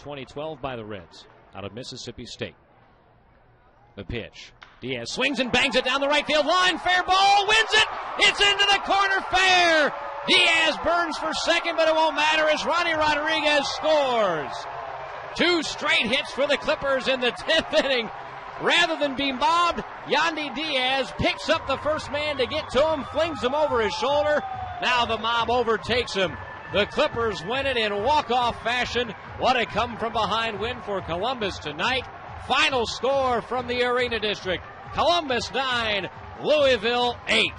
2012 by the Reds out of Mississippi State. The pitch. Diaz swings and bangs it down the right field line. Fair ball, wins it. It's into the corner, fair. Diaz burns for second, but it won't matter as Ronnie Rodriguez scores. Two straight hits for the Clippers in the 10th inning. Rather than be mobbed, Yandy Diaz picks up the first man to get to him, flings him over his shoulder. Now the mob overtakes him. The Clippers win it in walk-off fashion. What a come-from-behind win for Columbus tonight. Final score from the Arena District. Columbus 9, Louisville 8.